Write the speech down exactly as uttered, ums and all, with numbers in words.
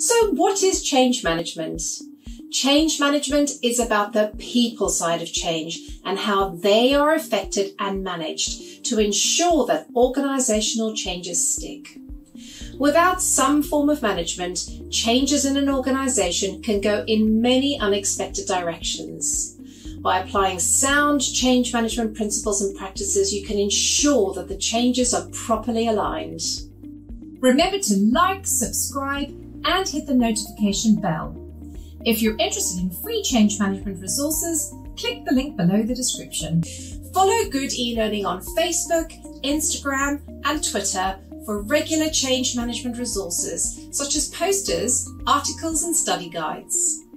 So what is change management? Change management is about the people side of change and how they are affected and managed to ensure that organisational changes stick. Without some form of management, changes in an organisation can go in many unexpected directions. By applying sound change management principles and practices, you can ensure that the changes are properly aligned. Remember to like, subscribe, and hit the notification bell. If you're interested in free change management resources, click the link below the description. Follow Good e-Learning on Facebook, Instagram, and Twitter for regular change management resources such as posters, articles, and study guides.